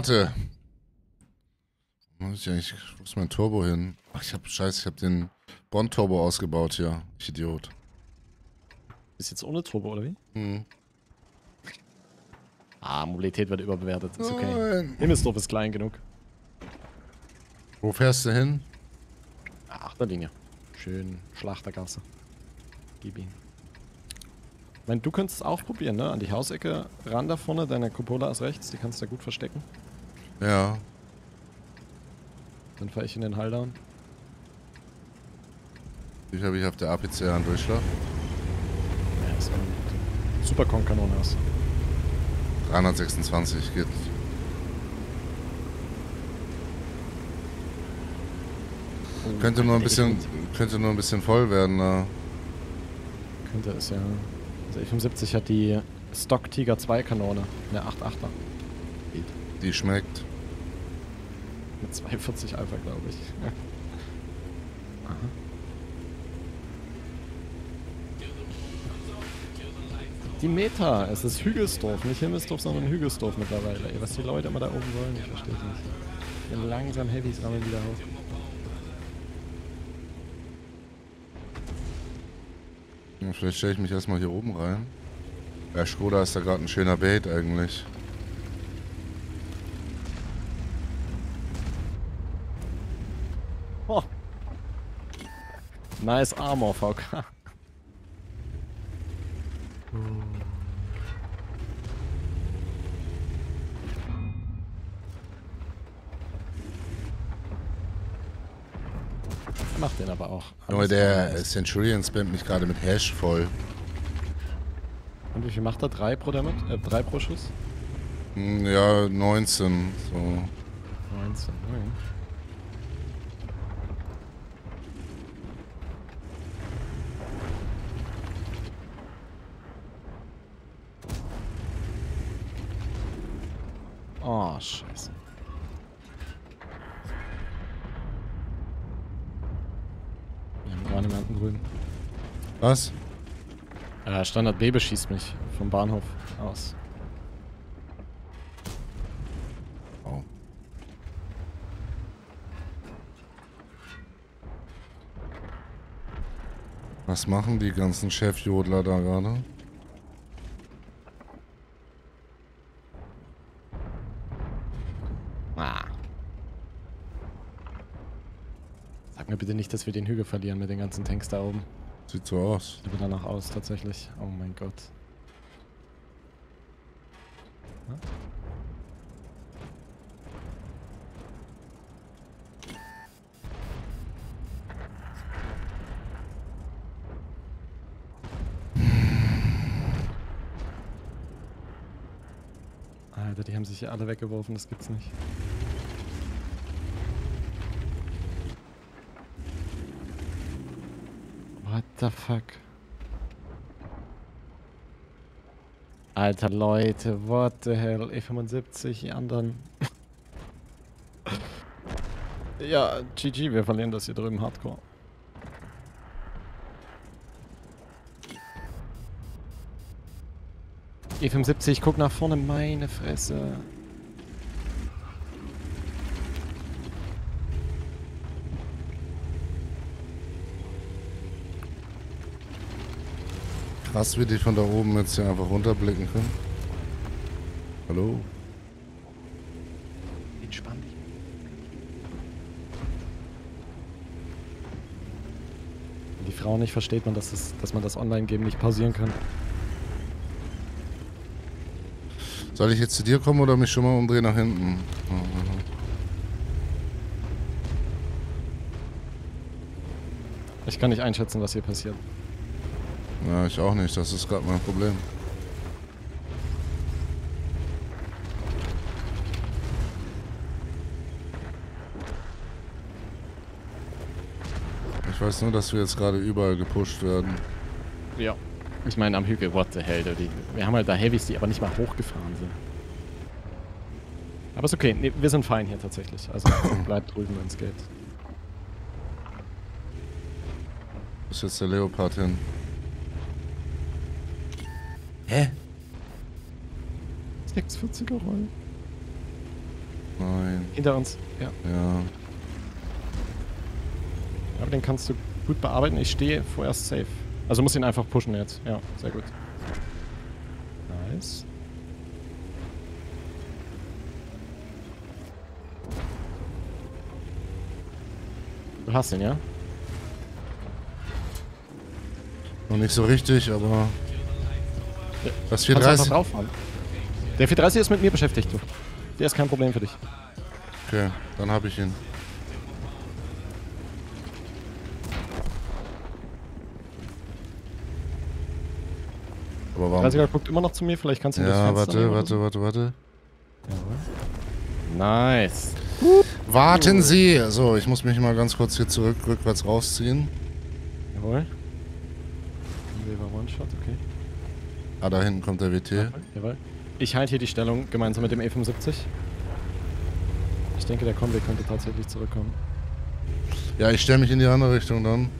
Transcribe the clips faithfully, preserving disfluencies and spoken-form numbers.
Warte. Wo muss ich eigentlich? Wo ist mein Turbo hin? Ach, ich hab, scheiße, ich hab den Bonn-Turbo ausgebaut hier. Ich Idiot. Ist jetzt ohne Turbo, oder wie? Mhm. Ah, Mobilität wird überbewertet. Ist okay. Nein. Himmelsdorf ist klein genug. Wo fährst du hin? Ach, da Dinge. Schön Schlachtergasse. Gib ihn. Ich meine, du könntest es auch probieren, ne? An die Hausecke ran da vorne. Deine Cupola ist rechts. Die kannst du da gut verstecken. Ja. Dann fahre ich in den Halldown. Ich habe ich auf der A P C R einen Durchschlag. Ja, ist gut. Super Kong-Kanone aus. dreihundertsechsundzwanzig geht. Oh, könnte nur ein bisschen, könnte nur ein bisschen voll werden, ne? Könnte es ja. Also E fünfundsiebzig hat die Stock Tiger zwei Kanone, eine acht-achter. Die schmeckt. Mit zweihundertvierzig Alpha, glaube ich. Ja. Aha. Die Meta, es ist Hügelsdorf, nicht Himmelsdorf, sondern Hügelsdorf mittlerweile. Ey, was die Leute immer da oben wollen, ich verstehe nicht. Ja, langsam Heavys rammeln wieder hoch. Ja, vielleicht stelle ich mich erstmal hier oben rein. Ja, Skoda ist da gerade ein schöner Bait eigentlich. Oh. Nice Armor, V K. Macht den aber auch. Nur der Centurion spammt mich gerade mit Hash voll. Und wie viel macht er? drei pro damit? Äh, drei pro Schuss? Ja, neunzehn. So. neunzehn, okay. Oh, scheiße. Wir haben gar nicht mehr grün. Was? Äh, Standard B beschießt mich vom Bahnhof aus. Oh. Was machen die ganzen Chefjodler da gerade? Bitte nicht, dass wir den Hügel verlieren mit den ganzen Tanks da oben. Sieht so aus. Sieht danach aus, tatsächlich. Oh mein Gott. Na? Alter, die haben sich hier alle weggeworfen, das gibt's nicht. What the fuck? Alter Leute, what the hell? E fünfundsiebzig, die anderen. Ja, G G, wir verlieren das hier drüben hardcore. E fünfundsiebzig, guck nach vorne, meine Fresse. Krass, wie die von da oben jetzt hier einfach runterblicken können. Hallo? Entspann dich. Wenn die Frau nicht versteht, man, dass, es, dass man das Online-Game nicht pausieren kann. Soll ich jetzt zu dir kommen oder mich schon mal umdrehen nach hinten? Ich kann nicht einschätzen, was hier passiert. Ja, ich auch nicht. Das ist gerade mein Problem. Ich weiß nur, dass wir jetzt gerade überall gepusht werden. Ja. Ich meine, am Hügel, what the hell, die, wir haben halt da Heavys, die aber nicht mal hochgefahren sind. Aber ist okay. Nee, wir sind fein hier tatsächlich. Also bleibt drüben, wenn es geht. Wo ist jetzt der Leopard hin? Hä? sechshundertvierziger Roll. hinter uns, ja. Ja. Aber den kannst du gut bearbeiten. Ich stehe vorerst safe. Also muss ihn einfach pushen jetzt. Ja, sehr gut. Nice. Du hast ihn, ja? Noch nicht so richtig, aber... Ja. Das vierhundertdreißig... Der vierhundertdreißig ist mit mir beschäftigt, du. Der ist kein Problem für dich. Okay, dann habe ich ihn. Aber dreißiger guckt immer noch zu mir, vielleicht kannst du ihn ja, das Fenster... Ja, warte, warte, warte, warte. Nice. Gut. Warten Sie! So, ich muss mich mal ganz kurz hier zurück, rückwärts rausziehen. Jawohl. One-Shot, okay. Ah, da hinten kommt der W T. Jawohl, jawohl. Ich halte hier die Stellung gemeinsam mit dem E fünfundsiebzig. Ich denke, der Conway könnte tatsächlich zurückkommen. Ja, ich stelle mich in die andere Richtung dann.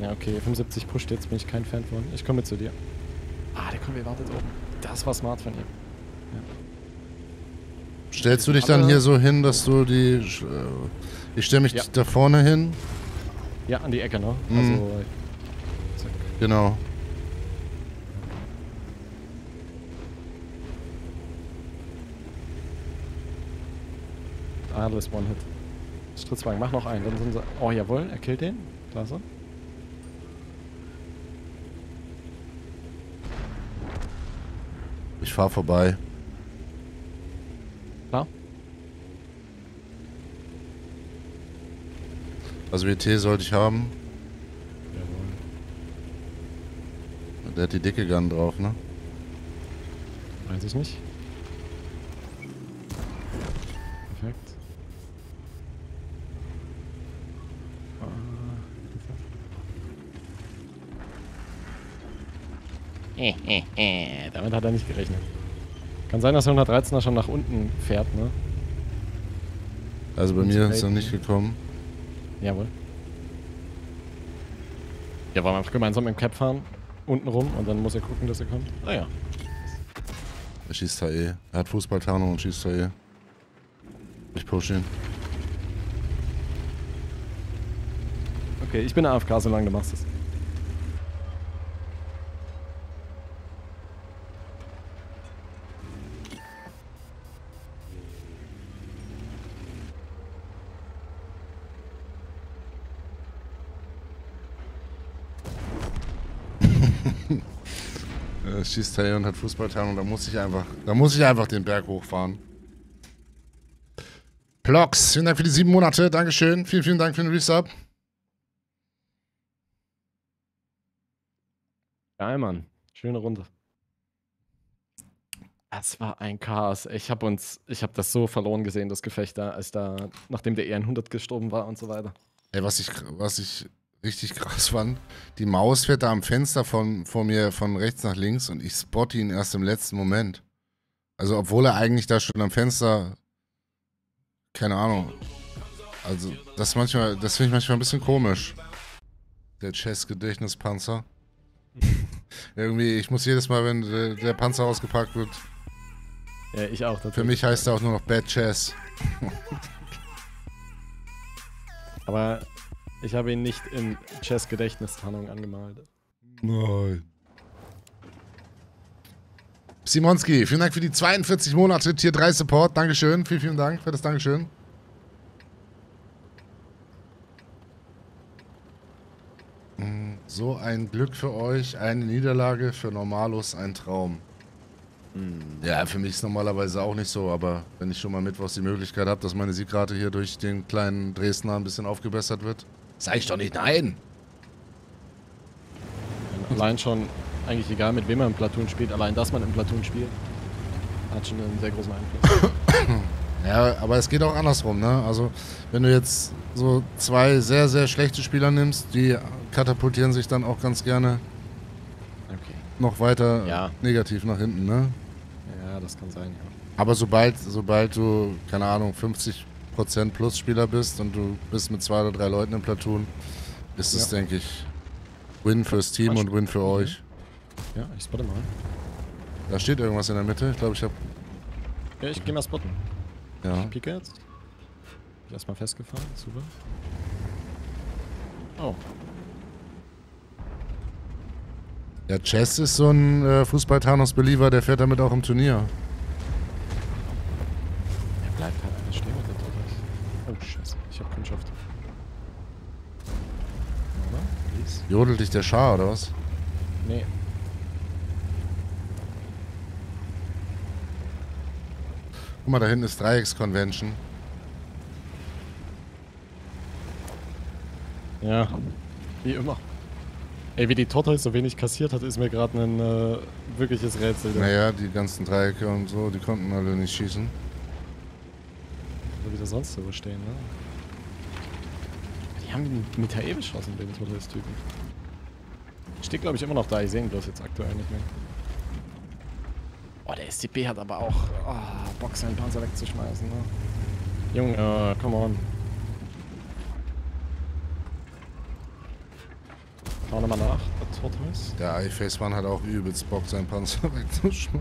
Ja, okay, E fünfundsiebzig pusht jetzt, bin ich kein Fan von. Ich komme zu dir. Ah, der Conway wartet oben. Das war smart von ihm. Ja. Stellst du dich dann hier so hin, dass du die... Ich stelle mich ja. da vorne hin. Ja, an die Ecke, ne? Mhm. Also, zack. Genau. Adel ist One-Hit. Stritzwagen, mach noch einen. Dann sind sie... Oh, jawohl, er killt den. Klasse. Ich fahr vorbei. Klar. Also W T sollte ich haben. Jawohl. Der hat die dicke Gun drauf, ne? Weiß ich nicht. Perfekt. Damit hat er nicht gerechnet. Kann sein, dass der hundertdreizehner schon nach unten fährt, ne? Also bei mir ist er nicht gekommen. Jawohl. Ja, wollen wir einfach gemeinsam im Cap fahren, unten rum, und dann muss er gucken, dass er kommt. Ah ja. Er schießt H E. Er hat Fußballtarnung und schießt H E. Ich push ihn. Okay, ich bin A F K, solange du machst es. Schießt her und hat Fußballtarnung, da muss ich einfach, da muss ich einfach den Berg hochfahren. Plox, vielen Dank für die sieben Monate, Dankeschön, vielen, vielen Dank für den Resub. Geil, Mann, schöne Runde. Das war ein Chaos, ich habe uns, ich habe das so verloren gesehen, das Gefecht da, als da, nachdem der E hundert gestorben war und so weiter. Ey, was ich, was ich... richtig krass fand. Die Maus fährt da am Fenster von, von mir von rechts nach links und ich spotte ihn erst im letzten Moment. Also obwohl er eigentlich da schon am Fenster, keine Ahnung. Also das manchmal, das finde ich manchmal ein bisschen komisch. Der Chess-Gedächtnispanzer. Irgendwie, ich muss jedes Mal, wenn der, der Panzer ausgepackt wird. Ja, ich auch. Für mich heißt er auch nur noch Bad Chess. Aber... ich habe ihn nicht in Chess-Gedächtnistarnung angemalt. Nein. Simonski, vielen Dank für die zweiundvierzig Monate Tier drei Support. Dankeschön. Vielen, vielen Dank für das Dankeschön. So ein Glück für euch, eine Niederlage, für Normalos ein Traum. Ja, für mich ist normalerweise auch nicht so, aber wenn ich schon mal mittwochs die Möglichkeit habe, dass meine Siegrate hier durch den kleinen Dresdner ein bisschen aufgebessert wird, sag ich doch nicht nein! Allein schon, eigentlich egal mit wem man im Platoon spielt, allein dass man im Platoon spielt, hat schon einen sehr großen Einfluss. Ja, aber es geht auch andersrum, ne? Also, wenn du jetzt so zwei sehr, sehr schlechte Spieler nimmst, die katapultieren sich dann auch ganz gerne noch weiter ja. negativ nach hinten, ne? Ja, das kann sein, ja. Aber sobald, sobald du, keine Ahnung, fünfzig Prozent plus Spieler bist und du bist mit zwei oder drei Leuten im Platoon, ist es, ja. denke ich, Win fürs Team und Win für euch. Ja, ich spotte mal. Da steht irgendwas in der Mitte. Ich glaube, ich habe... Ja, ich gehe mal spotten. Ja. Ich pieke jetzt. Ich erstmal festgefahren, super. Oh. Ja, Chess ist so ein äh, Fußball-Thanos-Believer, der fährt damit auch im Turnier. Er bleibt halt eine Stimme, der Tod ist. Oh, Scheiße, ich hab keinen Schaft. Jodelt dich der Schar, oder was? Nee. Guck mal, da hinten ist Dreiecks-Convention. Ja, wie immer. Ey, wie die Tortoise so wenig kassiert hat, ist mir gerade ein äh, wirkliches Rätsel. Naja, die ganzen Dreiecke und so, die konnten alle nicht schießen. Oder wie da sonst so stehen, ne? Die haben den mit H E beschossen, den Tortoise-Typen. Steht, glaube ich, immer noch da. Ich sehe ihn bloß jetzt aktuell nicht mehr. Oh, der S C P hat aber auch oh, Bock, seinen Panzer wegzuschmeißen, ne? Junge, ja, come on. Schau nochmal nach, das Tortoise. Der I-Face-Mann hat auch übelst Bock, seinen Panzer wegzuschmeißen.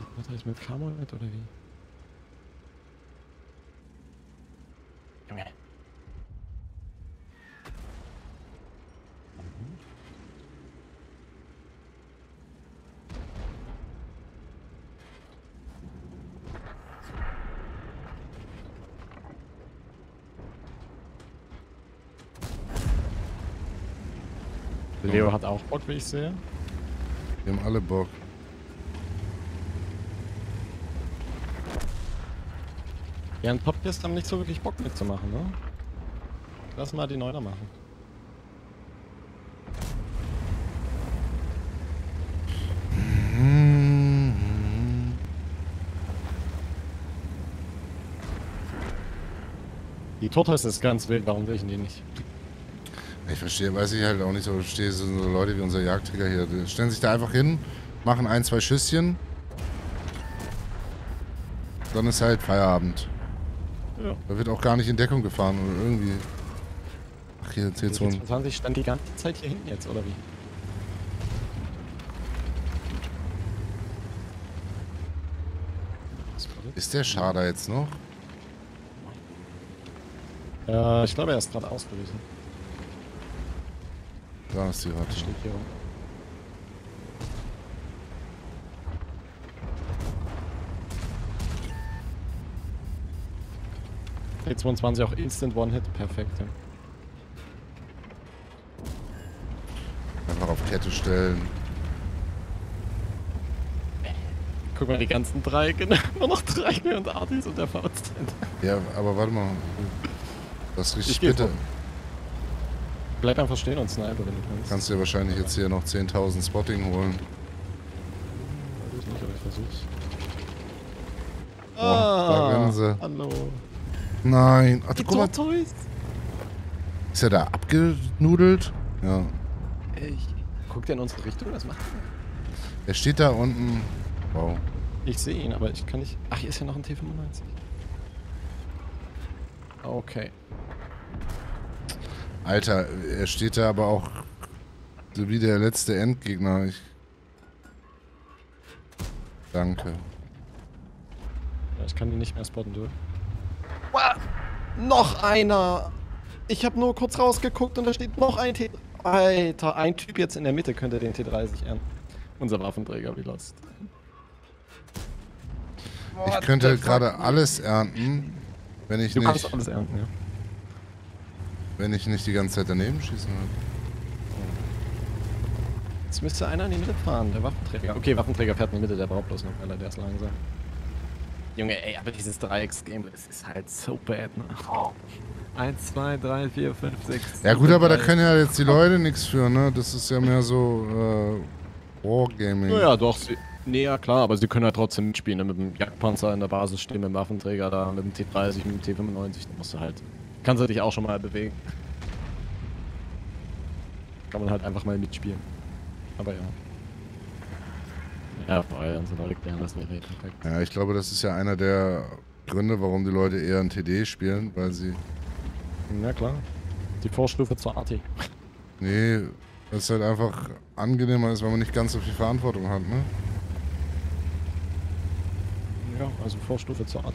Die Tortoise mit Kamerad oder wie? Junge. Leo hat auch Bock, wie ich sehe. Wir haben alle Bock. Ja, ein Podcast haben nicht so wirklich Bock mitzumachen, ne? Lass mal die Neuner machen. Die Tortoise ist ganz wild, warum riechen die nicht? Ich verstehe, weiß ich halt auch nicht, aber ich verstehe, es sind so Leute wie unser Jagdtiger hier. Die stellen sich da einfach hin, machen ein, zwei Schüsschen. Dann ist halt Feierabend. Ja. Da wird auch gar nicht in Deckung gefahren oder irgendwie. Ach, hier T zweiundzwanzig. T zweiundzwanzig stand die ganze Zeit hier hinten jetzt, oder wie? Ist der Schader jetzt noch? Ja, ich glaube, er ist gerade ausgewichen. Da ist die Ratte. Steht hier rum. T zweiundzwanzig auch Instant One-Hit, perfekt. Ja. Einfach auf Kette stellen. Guck mal, die ganzen Dreiecke, immer noch Dreiecke und Artis und der Faust. Ja, aber warte mal. Das ist richtig bitter. Bleib einfach stehen und sniper, wenn du kannst. Kannst dir wahrscheinlich jetzt hier noch zehntausend Spotting holen. Weiß ich nicht, aber ich versuch's. Oh, ah, da rennen sie. Hallo. Nein. Ach, die guck mal. Tortoise. Ist er da abgenudelt? Ja. Ich guck der in unsere Richtung, was macht er? Er steht da unten. Wow. Ich sehe ihn, aber ich kann nicht... Ach, hier ist ja noch ein T fünfundneunzig. Okay. Alter, er steht da aber auch so wie der letzte Endgegner. Ich Danke. Ja, ich kann die nicht mehr spotten, du. Wow. Noch einer! Ich habe nur kurz rausgeguckt und da steht noch ein T... Alter, ein Typ jetzt in der Mitte könnte den T dreißig ernten. Unser Waffenträger, wie lost. Ich könnte gerade alles ernten, wenn ich nicht... Du kannst alles ernten, ja. Wenn ich nicht die ganze Zeit daneben schießen würde. Jetzt müsste einer in die Mitte fahren, der Waffenträger. Okay, Waffenträger fährt in die Mitte, der braucht bloß noch einer, der ist langsam. Junge, ey, aber dieses Dreiecks-Game, das ist halt so bad, ne? eins, zwei, drei, vier, fünf, sechs. Ja gut, aber da können ja jetzt die Leute nichts für, ne? Das ist ja mehr so, äh, Wargaming. Naja, doch, sie, nee, ja klar, aber sie können ja halt trotzdem mitspielen, ne? Mit dem Jagdpanzer in der Basis stehen, mit dem Waffenträger da, mit dem T dreißig, mit dem T fünfundneunzig, da musst du halt... Kannst du dich auch schon mal bewegen. Kann man halt einfach mal mitspielen. Aber ja. Ja, vor allem sind alle gerne, dass wir reden. Ja, ich glaube, das ist ja einer der Gründe, warum die Leute eher ein T D spielen, weil sie... Na klar. Die Vorstufe zur A T. Nee, weil es halt einfach angenehmer ist, weil man nicht ganz so viel Verantwortung hat, ne? Ja. Waffenträger, also Vorstufe zur Art.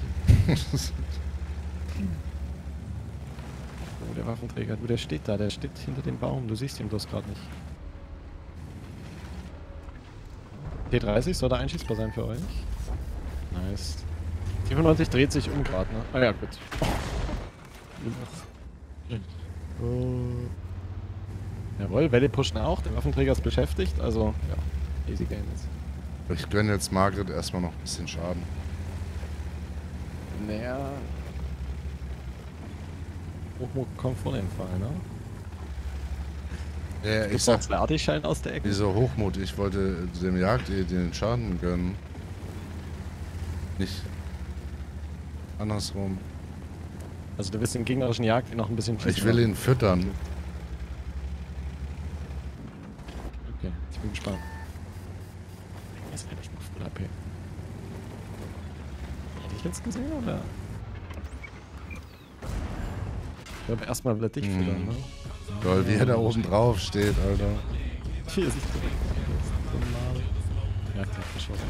Oh, der Waffenträger, du, der steht da, der steht hinter dem Baum, du siehst ihn bloß gerade nicht. T dreißig soll da einschießbar sein für euch. Nice. T fünfundneunzig dreht sich um gerade, ne? Ah ja, gut. Oh. Oh. Jawohl, Welle pushen auch, der Waffenträger ist beschäftigt, also ja, easy game jetzt. Ich gönne jetzt Margret erstmal noch ein bisschen Schaden. Naja. Hochmut kommt vor den Fall, ne? Ja, ich sag, Ladeschein aus der Ecke. Wieso Hochmut? Ich wollte dem Jagd den Schaden gönnen. Nicht andersrum. Also du willst den gegnerischen Jagd noch ein bisschen schießen. Ich will ihn füttern. Okay, ich bin gespannt. Ist eigentlich mal voll A P. Hätte ich jetzt gesehen, oder? Ich glaube, erstmal will er dich füttern, hm. ne? Toll, wie er da oben drauf steht, Alter. Hier ist es. Ja, klar, verschossen.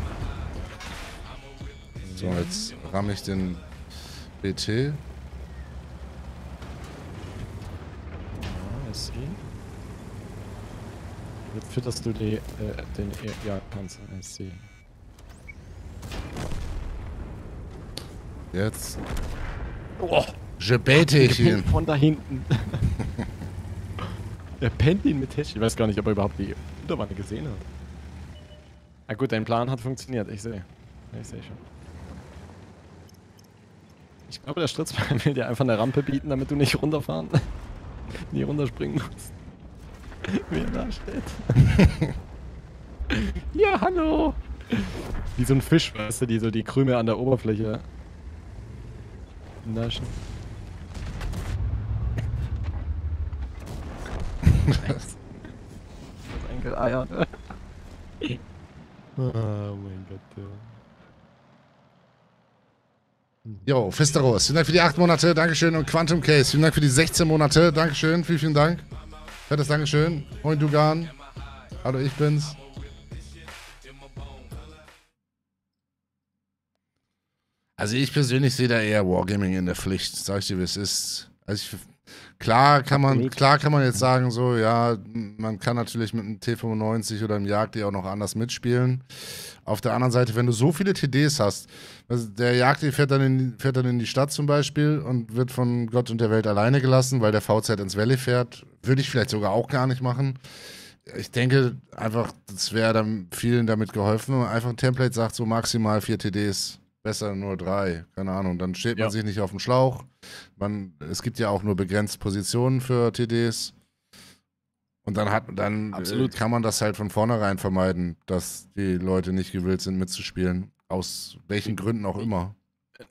So, jetzt ramme ich den W T. Ja, ist ihn. Jetzt fütterst du die, äh, den e Jagdpanzer, ich sehe. Jetzt. Oh, je bete ich ihn. Von da hinten. Er pennt ihn mit Tisch. Ich weiß gar nicht, ob er überhaupt die Unterwanne gesehen hat. Na gut, dein Plan hat funktioniert, ich sehe. Ich sehe schon. Ich glaube, der Stritzwagen will dir einfach eine Rampe bieten, damit du nicht runterfahren, nie runterspringen musst. Wie er da steht. Ja, hallo! Wie so ein Fisch, weißt du, die so die Krüme an der Oberfläche naschen. Das Enkeleier. Oh mein Gott, ja. Jo, Fisteros, vielen Dank für die acht Monate, Dankeschön. Und Quantum Case, vielen Dank für die sechzehn Monate, Dankeschön, vielen, vielen Dank. Fettes Dankeschön. Moin Dugan. Hallo, ich bin's. Also ich persönlich sehe da eher Wargaming in der Pflicht. Sag ich dir, wie es ist. Also ich, klar, kann man, klar kann man jetzt sagen, so, ja, man kann natürlich mit einem T fünfundneunzig oder einem Jagd auch noch anders mitspielen. Auf der anderen Seite, wenn du so viele T Ds hast, also der Jagd fährt dann, in, fährt dann in die Stadt zum Beispiel und wird von Gott und der Welt alleine gelassen, weil der V Z ins Valley fährt. Würde ich vielleicht sogar auch gar nicht machen. Ich denke einfach, das wäre dann vielen damit geholfen, wenn man einfach ein Template sagt, so maximal vier T Ds, besser nur drei, keine Ahnung. Dann steht man ja. sich nicht auf dem Schlauch. Man, es gibt ja auch nur begrenzt Positionen für T Ds. Und dann, hat, dann kann man das halt von vornherein vermeiden, dass die Leute nicht gewillt sind mitzuspielen, aus welchen Gründen auch immer.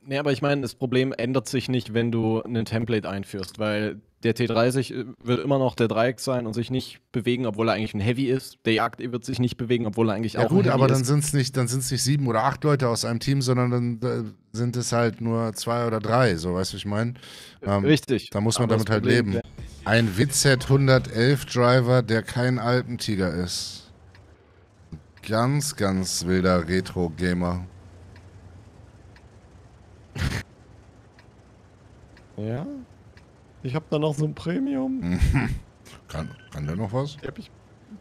Nee, aber ich meine, das Problem ändert sich nicht, wenn du ein Template einführst, weil der T dreißig wird immer noch der Dreieck sein und sich nicht bewegen, obwohl er eigentlich ein Heavy ist. Der Jagd wird sich nicht bewegen, obwohl er eigentlich ja, auch gut, ein Heavy ist. Ja gut, aber dann sind es nicht, nicht sieben oder acht Leute aus einem Team, sondern dann da sind es halt nur zwei oder drei, so, weißt du, was ich meine? Ähm, Richtig. Da muss man aber damit halt Problem, leben. Ein W Z hundertelf Driver, der kein Alpentiger ist. Ganz, ganz wilder Retro-Gamer. Ja? Ich hab da noch so ein Premium. kann, kann der noch was? Ich hab ich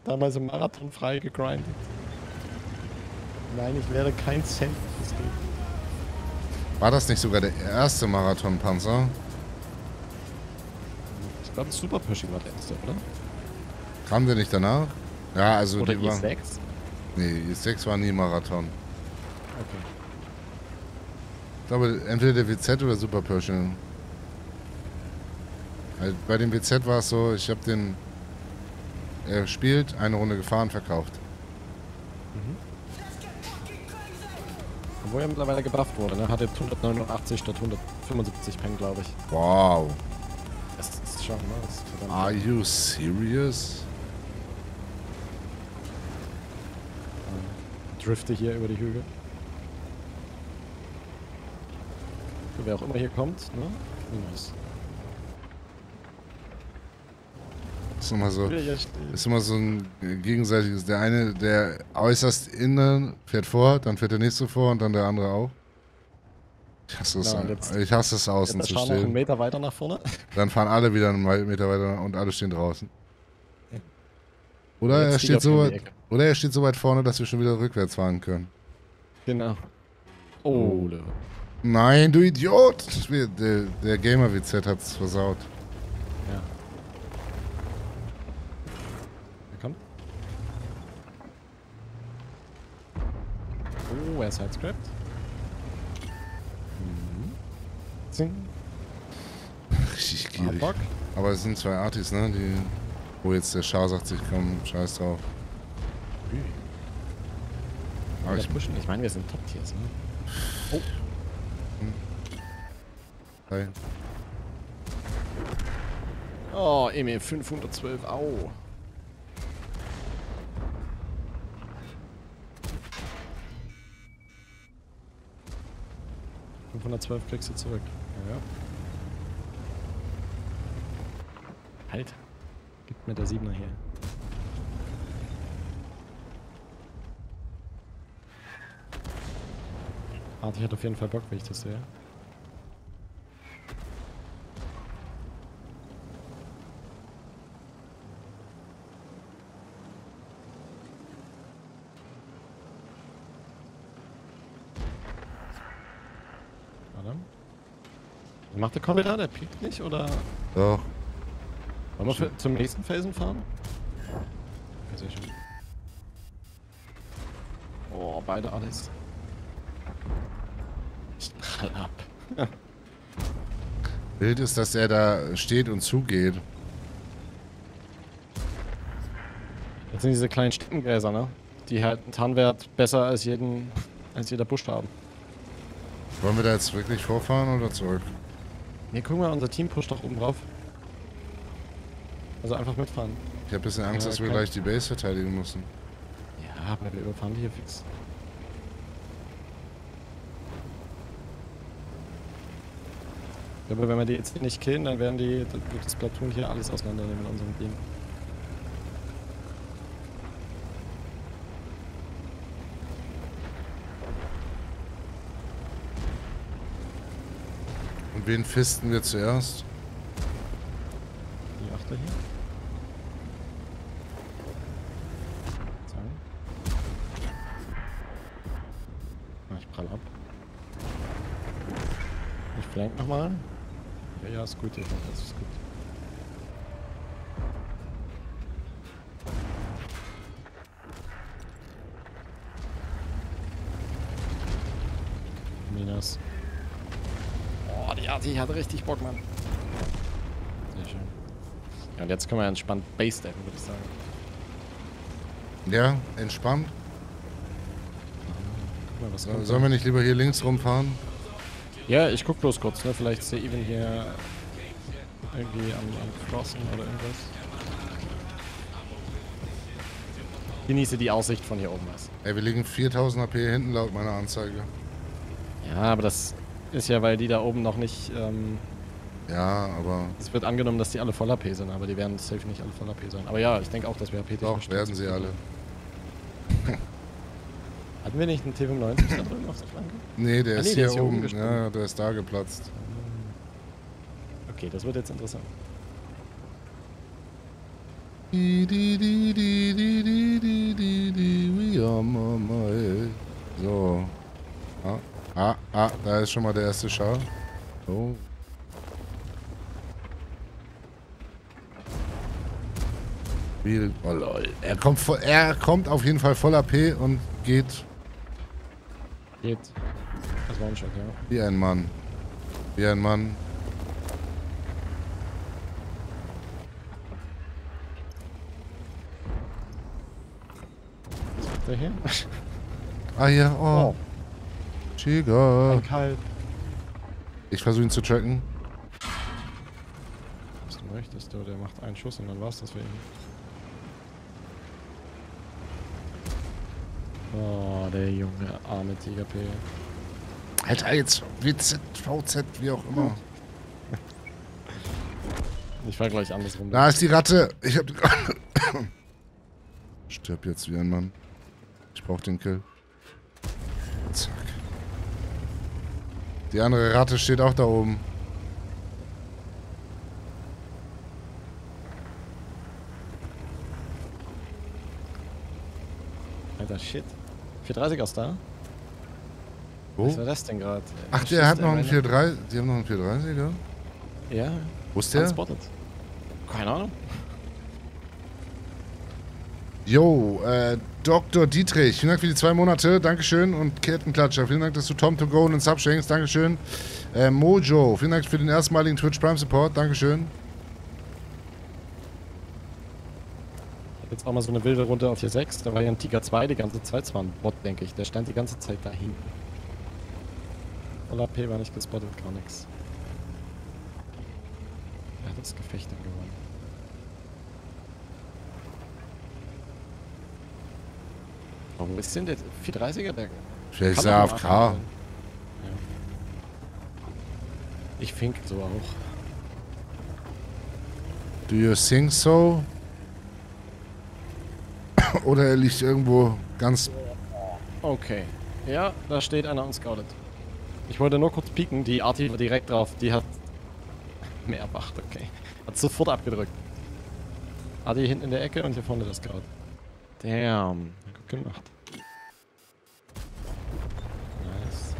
damals im Marathon frei gegrindet. Nein, ich wäre kein Cent. War das nicht sogar der erste Marathonpanzer? Ich glaube, Super Pershing war der erste, oder? Kam der nicht danach? Ja, also oder die war... E sechs? Nee, E sechs war nie Marathon. Okay. Ich glaube, entweder der W Z oder Super Pershing. Bei dem W Z war es so, ich habe den er spielt, eine Runde gefahren, verkauft. Mhm. Obwohl er mittlerweile gebufft wurde, ne? Hat jetzt hundertneunundachtzig statt hundertfünfundsiebzig Pen, glaube ich. Wow. Das ist schon nice. Are you serious? Drifte hier über die Hügel. So, wer auch immer hier kommt, ne? Nice. Ist immer so, ist immer so ein gegenseitiges, der eine, der äußerst innen fährt vor, dann fährt der nächste vor und dann der andere auch. Ich hasse es, genau, jetzt, ich hasse es außen zu stehen. Dann fahren wir einen Meter weiter nach vorne. Dann fahren alle wieder einen Meter weiter und alle stehen draußen. Oder er, steht so weit, oder er steht so weit vorne, dass wir schon wieder rückwärts fahren können. Genau. Oh. Nein, du Idiot! Der, der Gamer-W Z hat's versaut. Ja. Er kommt. Oh, er ist sidescrapped. Mhm. Zing. Richtig gierig. Ah, aber es sind zwei Artis, ne? Die... Wo jetzt der Schar sagt sich, komm, scheiß drauf. Aber ich, ich meine, wir sind Top-Tiers, ne? Oh. Hi. Oh, Emil, fünfhundertzwölf, au. fünfhundertzwölf kriegst du zurück. Ja, ja. Halt. Gibt mir der Siebener hier. Artig hat auf jeden Fall Bock, wenn ich das sehe. Warte. Macht der Kombi da? Der piekt nicht, oder? Doch. Wollen wir für, zum nächsten Felsen fahren? Ja, sehr schön. Oh, beide alles. Strahl ab. Wild ist, dass er da steht und zugeht. Das sind diese kleinen Stimmgräser, ne? Die halt einen Tarnwert besser als, jeden, als jeder Busch haben. Wollen wir da jetzt wirklich vorfahren oder zurück? Ne, guck mal, unser Team pusht doch oben drauf. Also einfach mitfahren. Ich habe ein bisschen Angst, ja, dass wir gleich die Base verteidigen müssen. Ja, aber wir überfahren die hier fix. Ich glaube, wenn wir die jetzt nicht killen, dann werden die das Platoon hier alles auseinandernehmen mit unserem Team. Und wen fisten wir zuerst? Die Achter hier. Flank nochmal. Ja, ja, ist gut, ja, das ist gut. Minus. Oh, die Arti hat richtig Bock, Mann. Sehr schön. Ja, und jetzt können wir entspannt Base-Steppen, würde ich sagen. Ja, entspannt. Guck mal, was so, sollen wir nicht lieber hier links rumfahren? Ja, ich guck bloß kurz, ne? Vielleicht ist der Even hier irgendwie am, am Crossen oder irgendwas. Genieße die Aussicht von hier oben was. Ey, wir liegen viertausend A P hinten laut meiner Anzeige. Ja, aber das ist ja, weil die da oben noch nicht... Ähm, ja, aber... Es wird angenommen, dass die alle voll A P sind, aber die werden safe nicht alle voll A P sein. Aber ja, ich denke auch, dass wir A P... Doch, werden sie alle. Hatten wir nicht einen T fünfundneunzig da drüben auf der Flanke? Nee, der ah, nee, ist der hier ist oben. Hier oben ja, der ist da geplatzt. Okay, das wird jetzt interessant. So. Ah, ah, ah, da ist schon mal der erste Schar. So. Oh lol. Er kommt, voll, er kommt auf jeden Fall voll A P und geht... Geht. Das war ein Schock, ja. Wie ein Mann. Wie ein Mann. Was macht der hier? Ah ja, oh. Chiga. Ein Kalb. Ich versuche ihn zu tracken. Was du möchtest, der macht einen Schuss und dann war's das für ihn. Oh, der junge arme Tiger P. Alter, jetzt W Z, V Z, wie auch immer. Ich fahr gleich andersrum. Da ist die Ratte. Ich hab die Ratte. Stirb jetzt wie ein Mann. Ich brauch den Kill. Zack. Die andere Ratte steht auch da oben. Alter, shit. vierhundertdreißiger ist da? Wo? Was war das denn gerade? Ach, der hat noch einen vierhundertdreißiger. Die haben noch einen vierhundertdreißiger? Ja. Wo ist der? Unspotted. Keine Ahnung. Jo, äh, Doktor Dietrich, vielen Dank für die zwei Monate, Dankeschön. Und Kettenklatscher, vielen Dank, dass du Tom to go und den Sub schenkst, Dankeschön. Äh, Mojo, vielen Dank für den erstmaligen Twitch Prime Support, Dankeschön. Ich hab jetzt auch mal so eine wilde Runde auf hier sechs, da war ja ein Tiger zwei die ganze Zeit, das war ein Bot, denke ich, der stand die ganze Zeit da hinten. Voller P war nicht gespottet, gar nichts. Er hat das Gefecht dann gewonnen. Wo ist denn der vierhundertdreißiger? Der vielleicht ist er A F K. Ja. Ich fink so auch. Do you think so? Oder er liegt irgendwo ganz... Okay. Ja, da steht einer und scoutet. Ich wollte nur kurz pieken, die Arti war direkt drauf. Die hat... mehr erwacht, okay. Hat sofort abgedrückt. Arti hinten in der Ecke und hier vorne das Scout. Damn. Gemacht. Nice.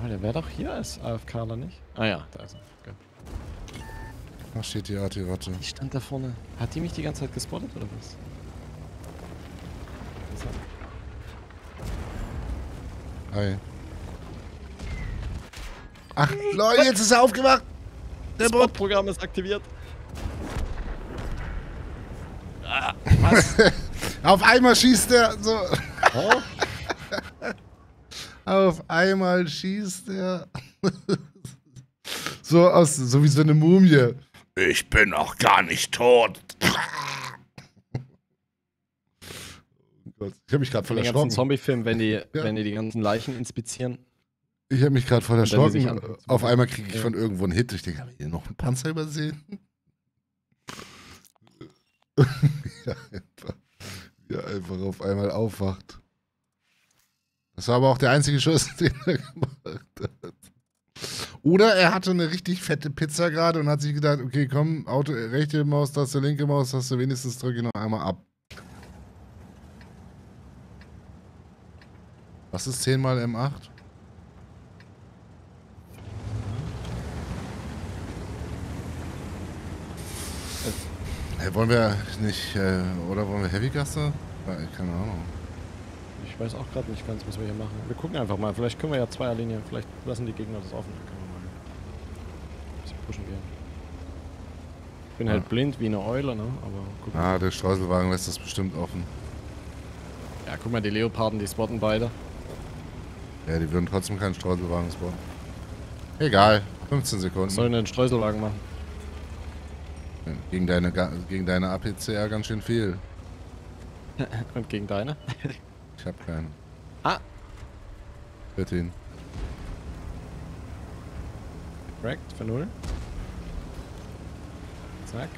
Aber der wäre doch hier als AFKler nicht? Ah ja, da ist er. Okay. Da steht die A T-Ratte. Die stand da vorne. Hat die mich die ganze Zeit gespottet oder was? Hi. Ach, Leute, jetzt ist er aufgewacht! Der Bot-Programm ist aktiviert. Ah, was? Auf einmal schießt er so. Oh? Auf einmal schießt er. So aus, so wie so eine Mumie. Ich bin auch gar nicht tot. Ich habe mich gerade voll erschrocken. Den ganzen Zombie-Film, wenn die, ja. wenn die die ganzen Leichen inspizieren. Ich habe mich gerade voll erschrocken. Auf einmal kriege ich ja. von irgendwo einen Hit. Ich denke, habe ich hier noch einen Panzer übersehen? ja, einfach, ja, einfach auf einmal aufwacht. Das war aber auch der einzige Schuss, den er gemacht hat. Oder er hatte eine richtig fette Pizza gerade und hat sich gedacht, okay, komm, Auto, rechte Maustaste, linke Maustaste, wenigstens drücke ich noch einmal ab. Was ist zehn mal M acht? Hey, wollen wir nicht, äh, oder wollen wir Heavy-Gasse? Keine Ahnung. Ich weiß auch gerade nicht ganz, was wir hier machen. Wir gucken einfach mal, vielleicht können wir ja Zweierlinie, vielleicht lassen die Gegner das offen. Dann können wir mal ein bisschen pushen gehen. Ich bin ja. halt blind wie eine Eule, ne? Aber gucken. Ah, der Streuselwagen lässt das bestimmt offen. Ja, guck mal, die Leoparden, die spotten beide. Ja, die würden trotzdem keinen Streuselwagen spotten. Egal, fünfzehn Sekunden. Sollen einen Streuselwagen machen? Gegen deine, gegen deine A P C R ganz schön viel. Und gegen deine? Ich hab keine. Ah! vierzehn. Correct, für null. Zack.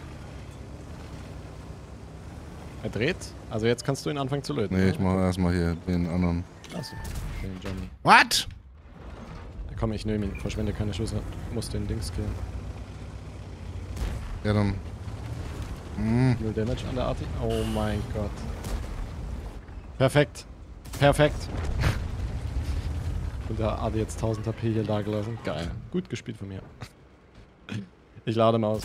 Er dreht. Also jetzt kannst du ihn anfangen zu löten. Nee, ich mache erstmal hier den anderen. Achso, den Johnny. What? Komm, ich nehme ihn. Verschwende keine Schüsse. Muss den Dings killen. Ja, dann. Mm. Null Damage an der Arti. Oh mein Gott. Perfekt. Perfekt. Und der Arti jetzt tausend H P hier dagelassen. Geil. Gut gespielt von mir. Ich lade mal aus.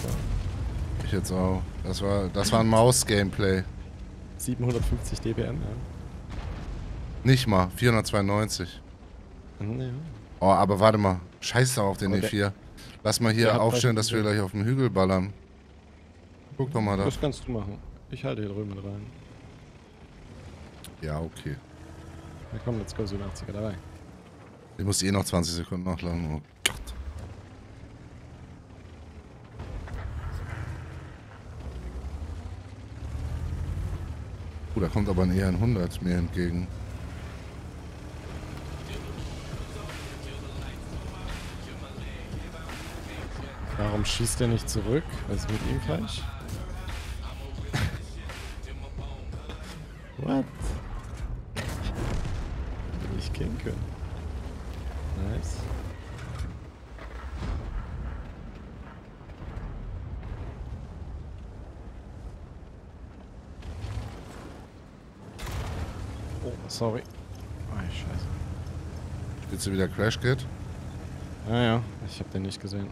Ich jetzt auch. Das war, das war ein Maus-Gameplay. siebenhundertfünfzig D P M, ja. Nicht mal, vierhundertzweiundneunzig. Nee. Oh, aber warte mal. Scheiße auf den okay. E vier. Lass mal hier aufstellen, dass wir gleich auf dem Hügel ballern. Guck doch mal da. Das kannst du machen. Ich halte hier drüben rein. Ja, okay. Na komm, let's go, siebenundachtziger dabei. Ich muss eh noch zwanzig Sekunden nachladen. Oh Gott. Oh, da kommt aber ein E hundert mir entgegen. Warum Warum schießt der nicht zurück? Was ist mit ihm gleich? What? Hätte ich gehen können. Nice. Oh, sorry. Oh, Scheiße. Willst du wieder Crash Kit? Ah ja, ich hab den nicht gesehen.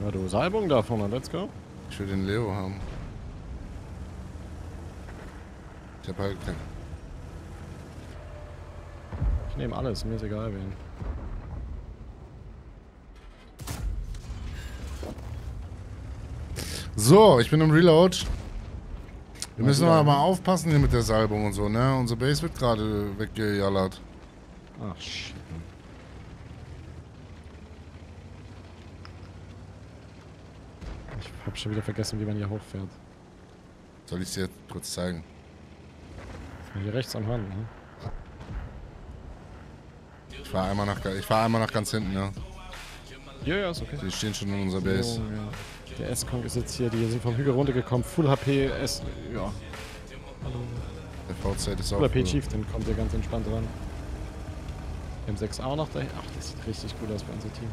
Na du, Salbung da vorne, let's go. Ich will den Leo haben. Ich hab halt keinen. Ich nehme alles, mir ist egal wen. So, ich bin im Reload. Wir müssen aber mal aufpassen hier mit der Salbung und so, ne? Unsere Base wird gerade weggejallert. Ach, shit. Ich hab schon wieder vergessen, wie man hier hochfährt. Soll ich es dir kurz zeigen? Hier rechts am Hang, ne? Ich fahr einmal nach, ich fahr einmal nach ganz hinten, ne? Ja, ja, ist okay. Die stehen schon in unserer Base. Ja. Der S-Kong ist jetzt hier, die sind vom Hügel runtergekommen. Full H P, S... ja. Hallo. Der V Z ist auch... Full H P Chief, dann kommt der ganz entspannt ran. M sechs auch noch dahin. Ach, das sieht richtig gut aus bei unserem Team.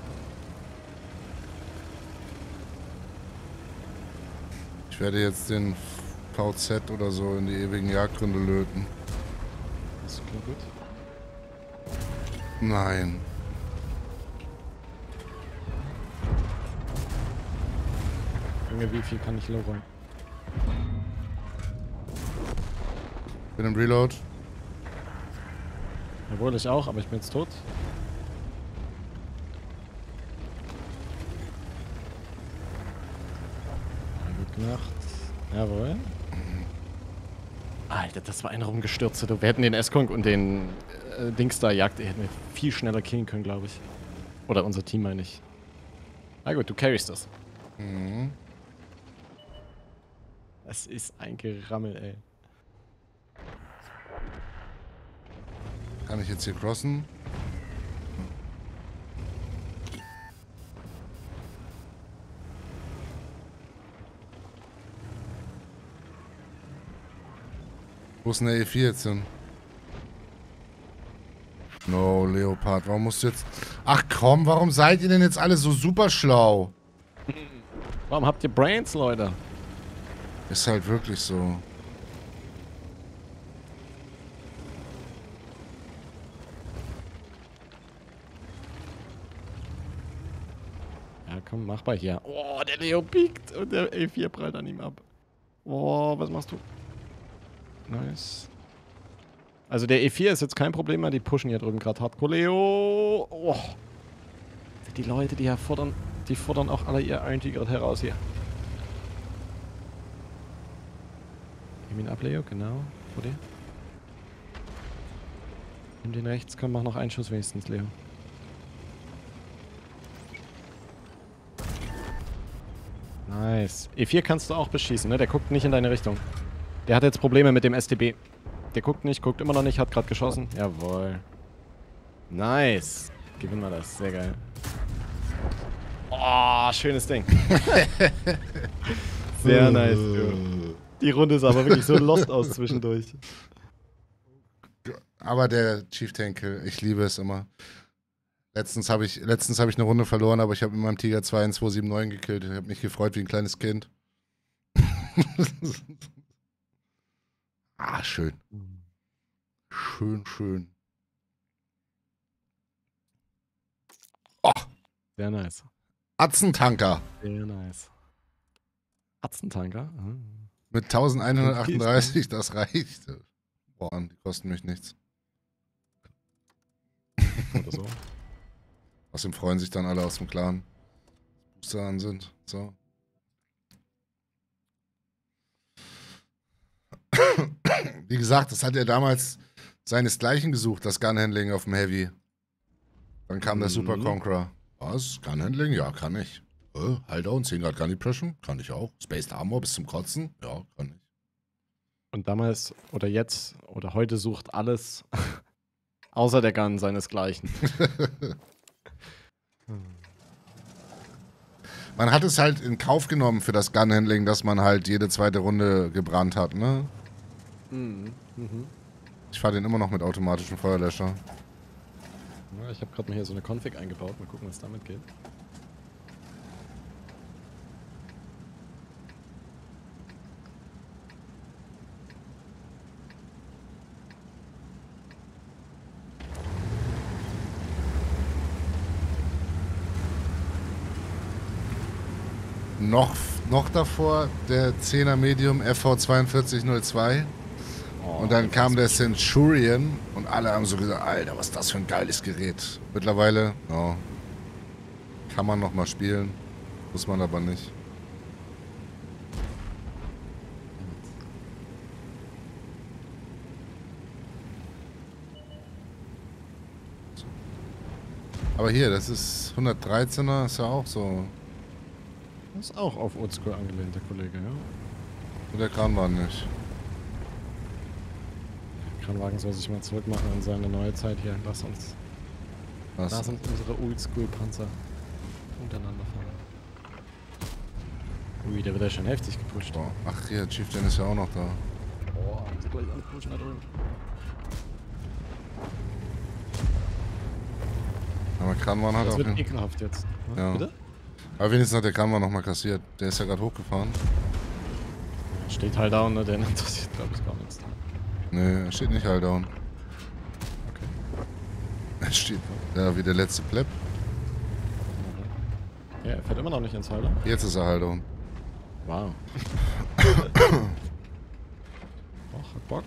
Ich werde jetzt den V Z oder so in die ewigen Jagdgründe löten. Das klingt gut. Nein. Junge, wie viel kann ich low rollen? Bin im Reload. Jawohl, ich auch, aber ich bin jetzt tot. Gut gemacht. Jawohl. Alter, das war ein rumgestürzt. Wir hätten den S-Kong und den äh, Dings da jagt, hätten wir viel schneller killen können, glaube ich. Oder unser Team, meine ich. Na gut, du carryst das. Mhm. Das ist ein Gerammel, ey. Kann ich jetzt hier crossen? Hm. Wo ist denn der E vier jetzt hin? No, Leopard, warum musst du jetzt... Ach komm, warum seid ihr denn jetzt alle so super schlau? Warum habt ihr Brains, Leute? Ist halt wirklich so. Komm, machbar hier. Oh, der Leo piekt und der E vier prallt an ihm ab. Oh, was machst du? Nice. Also der E vier ist jetzt kein Problem mehr, die pushen hier drüben gerade hardcore. Leo! Oh. Die Leute, die hier fordern, die fordern auch alle ihr Eintiger heraus hier. Nimm ihn ab, Leo, genau. Vor dir. Nimm den rechts, komm, mach noch einen Schuss wenigstens, Leo. Nice. E vier kannst du auch beschießen, ne? Der guckt nicht in deine Richtung. Der hat jetzt Probleme mit dem S T B. Der guckt nicht, guckt immer noch nicht, hat gerade geschossen. Jawohl. Nice. Gewinnen wir das. Sehr geil. Oh, schönes Ding. Sehr nice, du. Die Runde ist aber wirklich so lost aus zwischendurch. Aber der Chief Tankel, ich liebe es immer. Letztens habe ich, letztens hab ich eine Runde verloren, aber ich habe mit meinem Tiger zwei in zwei sieben neun gekillt. Ich habe mich gefreut wie ein kleines Kind. Ah, schön. Schön, schön. Oh. Sehr nice. Atzentanker. Sehr nice. Atzentanker? Mhm. Mit elfhundertachtunddreißig, das reicht. Boah, die kosten mich nichts. Oder so. Außerdem freuen sich dann alle aus dem Clan, dass Booster an sind. So. Wie gesagt, das hat er damals seinesgleichen gesucht, das Gunhandling auf dem Heavy. Dann kam mhm. der Super Conqueror. Was? Gunhandling? Ja, kann ich. Äh, Highdown, zehn Grad Gun Depression? Kann ich auch. Spaced Armor bis zum Kotzen? Ja, kann ich. Und damals oder jetzt oder heute sucht alles außer der Gun seinesgleichen. Man hat es halt in Kauf genommen für das Gun-Handling, dass man halt jede zweite Runde gebrannt hat, ne? Mhm. Mhm. Ich fahre den immer noch mit automatischem Feuerlöscher. Ja, ich habe gerade mal hier so eine Config eingebaut. Mal gucken, was damit geht. Noch, noch davor der zehner Medium F V vier zwei null zwei. Oh, und dann kam der Centurion und alle haben so gesagt, Alter, was ist das für ein geiles Gerät. Mittlerweile, ja, kann man nochmal spielen, muss man aber nicht. Aber hier, das ist hundertdreizehner, ist ja auch so. Das ist auch auf Oldschool angelehnt, der Kollege, ja. Und der Krannwagen nicht. Der Krannwagen soll sich mal zurückmachen in seine neue Zeit hier. Lass uns. Was? Lass uns unsere Oldschool-Panzer untereinander fahren. Ui, der wird ja schon heftig gepusht. Boah. Ach, hier, Chief Den ist ja auch noch da. Boah, muss gleich anpushen da drüben. Aber Krannwagen hat auch. Das wird ekelhaft jetzt. Ne? Ja. Bitte? Aber wenigstens hat der Kamera nochmal kassiert. Der ist ja gerade hochgefahren. Steht halt down, ne? Der interessiert, glaube ich, gar nichts. Ne, er steht nicht halt down. Okay. Er steht da wie der letzte Pleb. Ja, er fährt immer noch nicht ins Halter. Jetzt ist er halt down. Wow. Doch, hat Bock.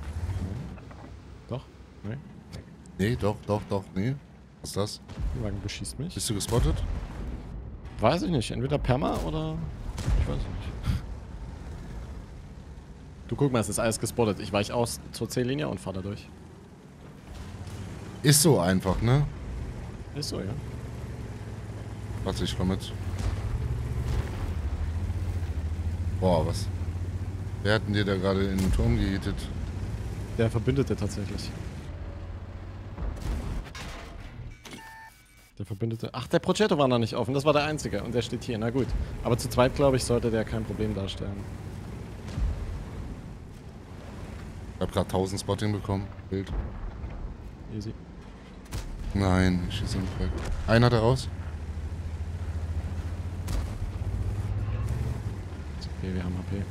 Doch, ne? Ne, doch, doch, doch, ne. Was ist das? Der Wagen beschießt mich. Bist du gespottet? Weiß ich nicht, entweder Perma oder... Ich weiß nicht. Du guck mal, es ist alles gespottet. Ich weiche aus zur C-Linie und fahre da durch. Ist so einfach, ne? Ist so, ja. Warte, ich komm mit. Boah, was? Wer hat denn dir da gerade in den Turm gehittet? Der Verbündete tatsächlich. Der Verbündete. Ach, der Progetto war noch nicht offen. Das war der einzige. Und der steht hier. Na gut. Aber zu zweit, glaube ich, sollte der kein Problem darstellen. Ich habe gerade tausend Spotting bekommen. Bild. Easy. Nein, ich schieße ihn weg. Einen hat er raus. Okay, wir haben H P.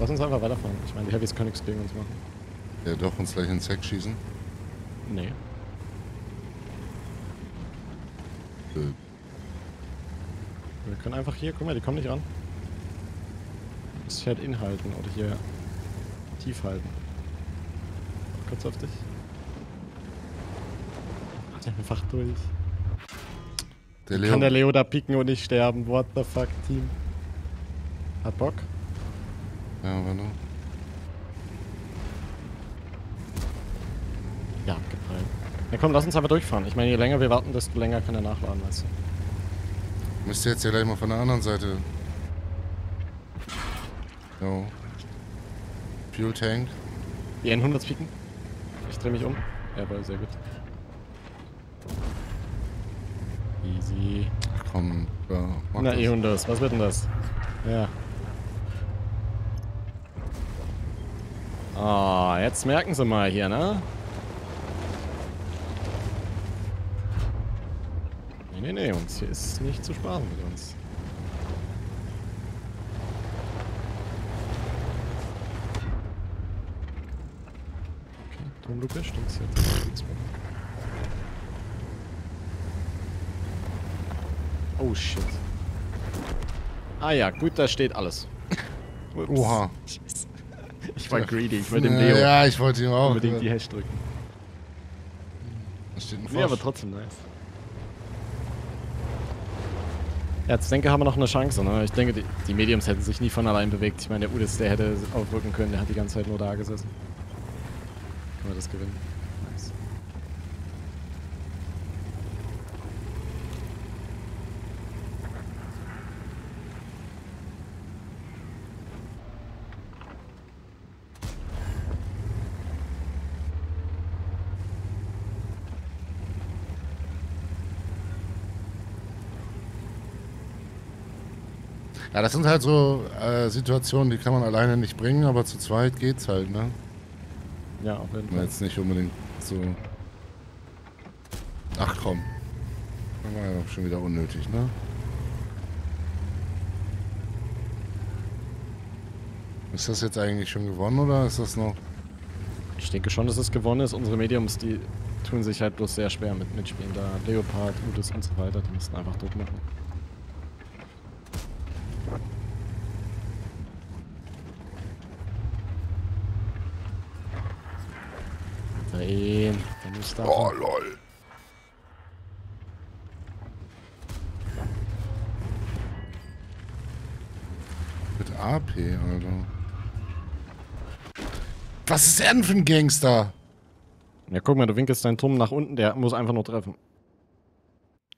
Lass uns einfach weiterfahren. Ich meine, die Heavys können nichts gegen uns machen. Ja, doch, uns gleich ins Heck schießen? Nee. Äh. Wir können einfach hier, guck mal, die kommen nicht ran. Das Pferd inhalten oder hier tief halten. Kurz auf dich. Ach, einfach durch. Der Leo. Kann der Leo da picken und nicht sterben? What the fuck, Team? Hat Bock? Ja, aber noch. Ja, abgeprallt. Na komm, lass uns einfach durchfahren. Ich meine, je länger wir warten, desto länger kann er nachladen, weißt du. Müsst ihr jetzt ja gleich mal von der anderen Seite. Jo. Fuel Tank. Die E hunderts pieken. Ich dreh mich um. Jawohl, sehr gut. Easy. Ach komm, ja, mach na, E hunderts, was wird denn das? Ja. Ah, oh, jetzt merken sie mal hier, ne? Nee, nee, uns hier ist nicht zu sparen mit uns. Okay, Tom Lukas, stimmt's jetzt? Oh shit. Ah ja, gut, da steht alles. Oha. Ich war greedy, ich wollte dem Leo. Ja, ich wollte ihm auch. Unbedingt die Hash drücken. Da steht ein Foch. Nee, aber trotzdem nice. Ja, jetzt denke, haben wir noch eine Chance, ne? Ich denke, die, die Mediums hätten sich nie von allein bewegt. Ich meine, der Udis, der hätte aufrücken können, der hat die ganze Zeit nur da gesessen. Können wir das gewinnen? Nice. Ja, das sind halt so äh, Situationen, die kann man alleine nicht bringen, aber zu zweit geht's halt, ne? Ja, auf jeden Fall. Jetzt nicht unbedingt so... Ach komm. Das war ja auch schon wieder unnötig, ne? Ist das jetzt eigentlich schon gewonnen oder ist das noch... Ich denke schon, dass es gewonnen ist. Unsere Mediums, die tun sich halt bloß sehr schwer mit Mitspielen. Da Leopard, Udis und so weiter, die müssen einfach Druck machen. Nein, dann ist das... Oh, lol. Mit A P, Alter. Was ist er denn für ein Gangster? Ja, guck mal, du winkelst deinen Turm nach unten, der muss einfach nur treffen.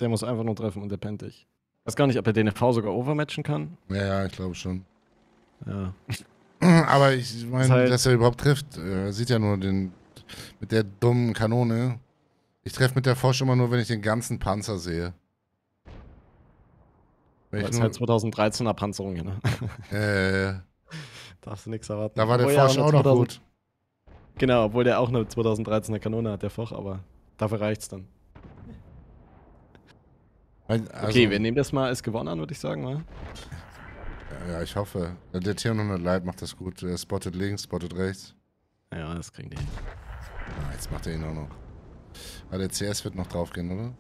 Der muss einfach nur treffen und der pennt dich. Ich weiß gar nicht, ob er D N F V sogar overmatchen kann. Ja, ja, ich glaube schon. Ja. Aber ich meine, halt dass er überhaupt trifft, er sieht ja nur den... Mit der dummen Kanone. Ich treffe mit der Foch immer nur, wenn ich den ganzen Panzer sehe. Wenn das ist halt zweitausenddreizehner Panzerung, ne? Äh... Darfst du nichts erwarten. Da war der Foch auch noch gut. Genau, obwohl der auch eine zweitausenddreizehner Kanone hat, der Foch, aber dafür reicht's dann. Also, okay, wir nehmen das mal als gewonnen an, würde ich sagen, oder? Ja, ich hoffe. Der T hundert Light macht das gut. Er spottet links, spottet rechts. Ja, das kriegen die. Ah, jetzt macht er ihn auch noch. Aber der C S wird noch drauf gehen, oder?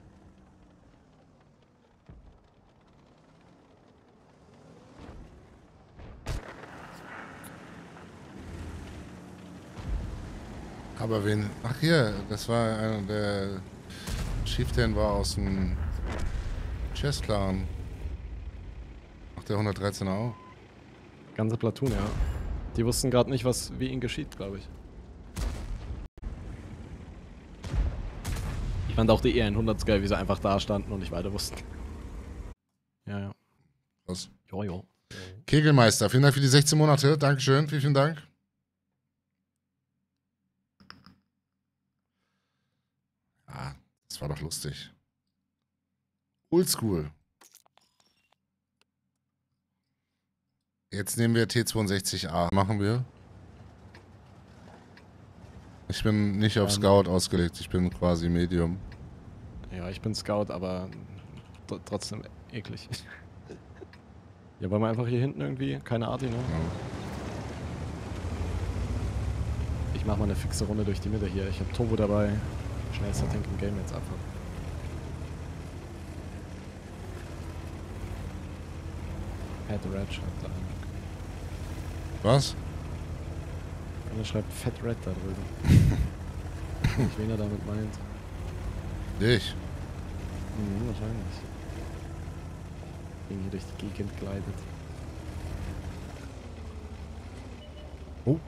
Aber wen... Ach hier, das war einer der... Chieftain war aus dem... Chess-Clan. Ach, der hundertdreizehner auch. Ganze Platoon, ja. Die wussten gerade nicht, was wie ihnen geschieht, glaube ich. Ich fand auch die E hundert geil, wie sie einfach da standen und nicht weiter wussten. Ja, ja. Was? Jo, jo. Kegelmeister, vielen Dank für die sechzehn Monate. Dankeschön, vielen, vielen Dank. Ah, das war doch lustig. Oldschool. Jetzt nehmen wir T zweiundsechzig A. Machen wir. Ich bin nicht auf ähm, Scout ausgelegt. Ich bin quasi Medium. Ja, ich bin Scout, aber trotzdem eklig. Ja, wollen wir einfach hier hinten irgendwie? Keine Arti, ne? Ja. Ich mach mal eine fixe Runde durch die Mitte hier. Ich hab Turbo dabei. Schnellster Tank im Game jetzt ab. Fat Red schreibt da ein. Was? Er schreibt Fat Red da drüben. Ich wen er damit meint. Dich? Mhm, wahrscheinlich. Ich bin hier durch die Gegend gleitet. Oh.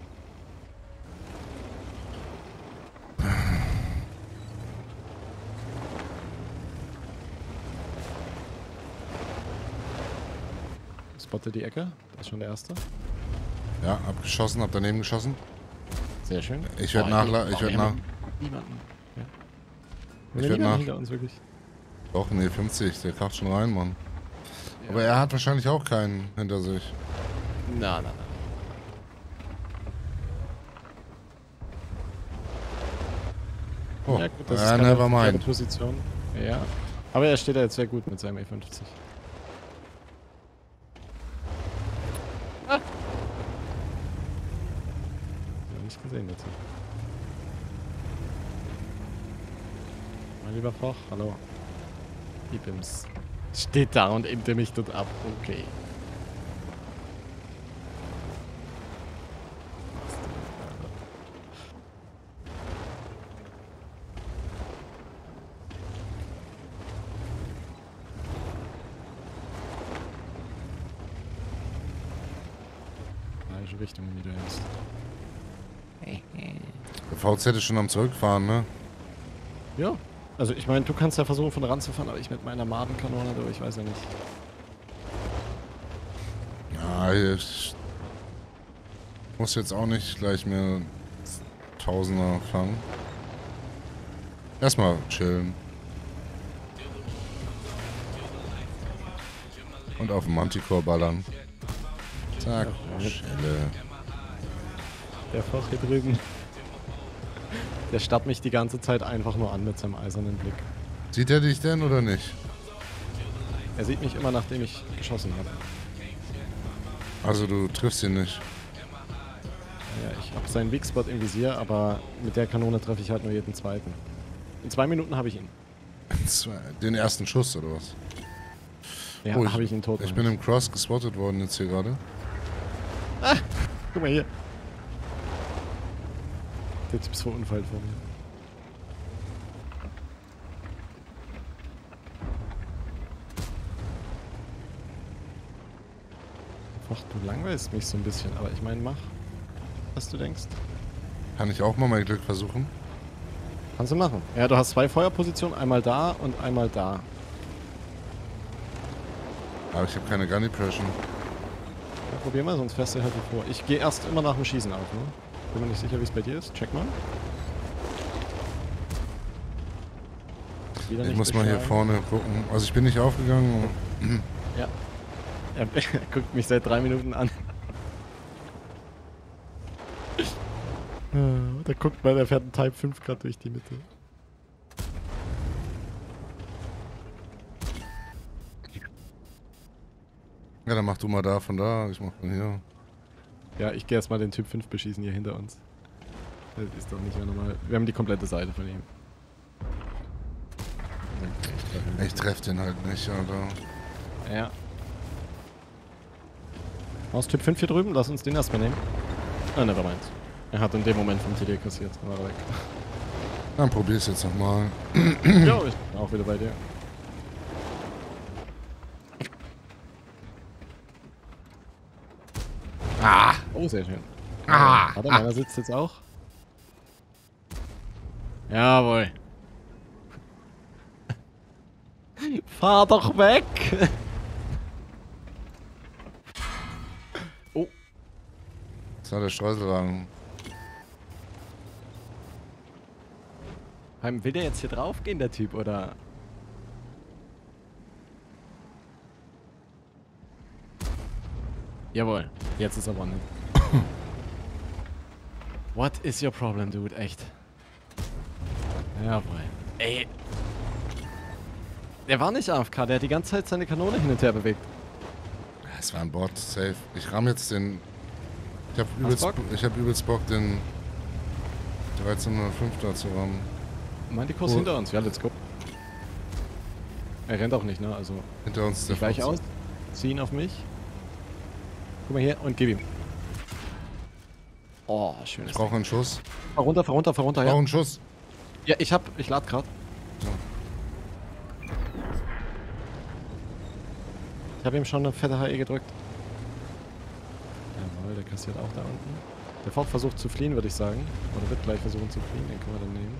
Spotte die Ecke, das ist schon der erste. Ja, hab geschossen, hab daneben geschossen. Sehr schön. Ich werde nachladen. Ich werde nach. Niemanden. Ja. Ich werde nach. Hinter uns wirklich. Doch, nee, fünfzig, der kracht schon rein, Mann. Ja. Aber er hat wahrscheinlich auch keinen hinter sich. Na, na, na. Oh, ja, gut, das äh, ist never mind. Position. Ja, aber er steht da jetzt sehr gut mit seinem E fünfzig. Sehen dazu. Mein lieber Foch, hallo. Ibims. Steht da und ebte mich dort ab. Okay. Falsche Richtung, wie du hältst. V Z ist schon am Zurückfahren, ne? Ja, also ich meine, du kannst ja versuchen von ranzufahren, aber ich mit meiner Madenkanone, aber ich weiß ja nicht. Ja, ich muss jetzt auch nicht gleich mehr Tausender fangen. Erstmal chillen. Und auf den Manticore ballern. Zack, Schelle. Der Foch hier drüben. Der starrt mich die ganze Zeit einfach nur an mit seinem eisernen Blick. Sieht er dich denn oder nicht? Er sieht mich immer, nachdem ich geschossen habe. Also du triffst ihn nicht? Ja, ich habe seinen Weak Spot im Visier, aber mit der Kanone treffe ich halt nur jeden zweiten. In zwei Minuten habe ich ihn. Den ersten Schuss oder was? Ja, oh, habe ich ihn tot. Ich bin im Cross gespottet worden jetzt hier gerade. Ah, guck mal hier. Der Typ ist verunfallt vor mir. Ach, du langweilst mich so ein bisschen, aber ich meine, mach, was du denkst. Kann ich auch mal mein Glück versuchen? Kannst du machen. Ja, du hast zwei Feuerpositionen, einmal da und einmal da. Aber ich habe keine Gun Depression. Ja, probier mal, sonst fährst du halt vor. Ich gehe erst immer nach dem Schießen auf, ne? Bin mir nicht sicher, wie es bei dir ist. Check mal. Ich muss beschlagen. Mal hier vorne gucken. Also ich bin nicht aufgegangen. Ja. Er guckt mich seit drei Minuten an. Der guckt mal, der fährt einen Type fünf gerade durch die Mitte. Ja, dann mach du mal da von da, ich mach von hier. Ja, ich gehe erstmal den Typ fünf beschießen hier hinter uns. Das ist doch nicht mehr normal. Wir haben die komplette Seite von ihm. Ich treff den halt nicht, Alter. Ja. Maus Typ fünf hier drüben, lass uns den erstmal nehmen. Ah, nevermind. Er hat in dem Moment vom T D kassiert, dann war er weg. Dann probier's jetzt nochmal. Jo, ich bin auch wieder bei dir. Ah! Oh, sehr schön. Ah! Warte, meiner sitzt jetzt auch. Jawohl. Fahr doch weg! Oh. Das war der Streuselwagen. Will der jetzt hier drauf gehen, der Typ, oder? Jawohl, jetzt ist er one. What is your problem, dude? Echt. Jawohl. Ey. Der war nicht A F K, der hat die ganze Zeit seine Kanone hin und her bewegt. Es war ein Bot, safe. Ich ramm jetzt den... Ich hab übelst, ich hab übelst Bock, den dreizehnhundertfünf da zu rammen. Manticore ist hinter uns. Ja, let's go. Er rennt auch nicht, ne? Also... Hinter uns ist der gleich aus. Zieh ihn auf mich. Guck mal her und gib ihm. Oh, schönes. Ich brauche einen Schuss. Fahr runter, fahr runter, fahr runter. Ich brauche ja. einen Schuss. Ja, ich hab, ich lad grad. Ja. Ich hab ihm schon eine fette H E gedrückt. Jawohl, der kassiert auch da unten. Der Foch versucht zu fliehen, würde ich sagen. Oder wird gleich versuchen zu fliehen, den können wir dann nehmen.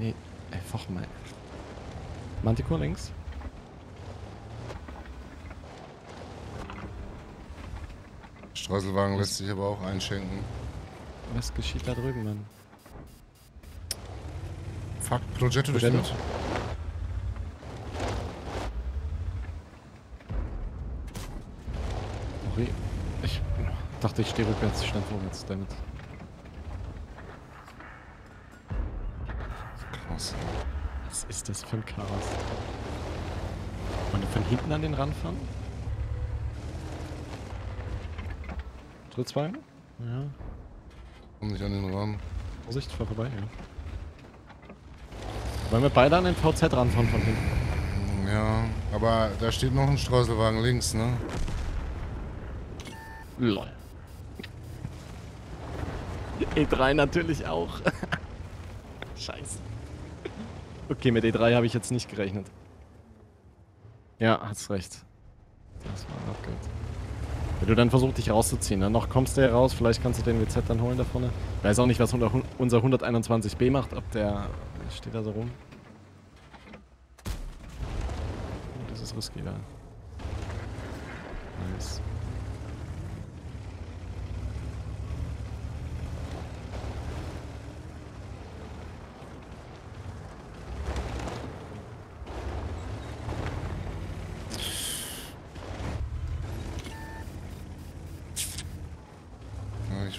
Nee, einfach mal. Manticore links. Streuselwagen lässt sich aber auch einschenken. Was geschieht da drüben, Mann? Fuck, Progetto durchführt. Ich dachte, ich stehe rückwärts, ich stand vorwärts damit. Was ist das für ein Chaos? Und von hinten an den ranfahren? Stritzwagen? Ja. Komm nicht an den Rahmen. Vorsicht, fahr vorbei, ja. Wollen wir beide an den V Z ranfahren von hinten? Ja, aber da steht noch ein Streuselwagen links, ne? Lol. E drei natürlich auch. Scheiße. Okay, mit E drei habe ich jetzt nicht gerechnet. Ja, hat's recht. Das war ein Upgrade. Wenn du dann versuchst, dich rauszuziehen, dann noch kommst du hier raus, vielleicht kannst du den W Z dann holen da vorne. Ich weiß auch nicht, was unser hunderteinundzwanzig B macht, ob der... steht da so rum. Oh, das ist risky da. Nice.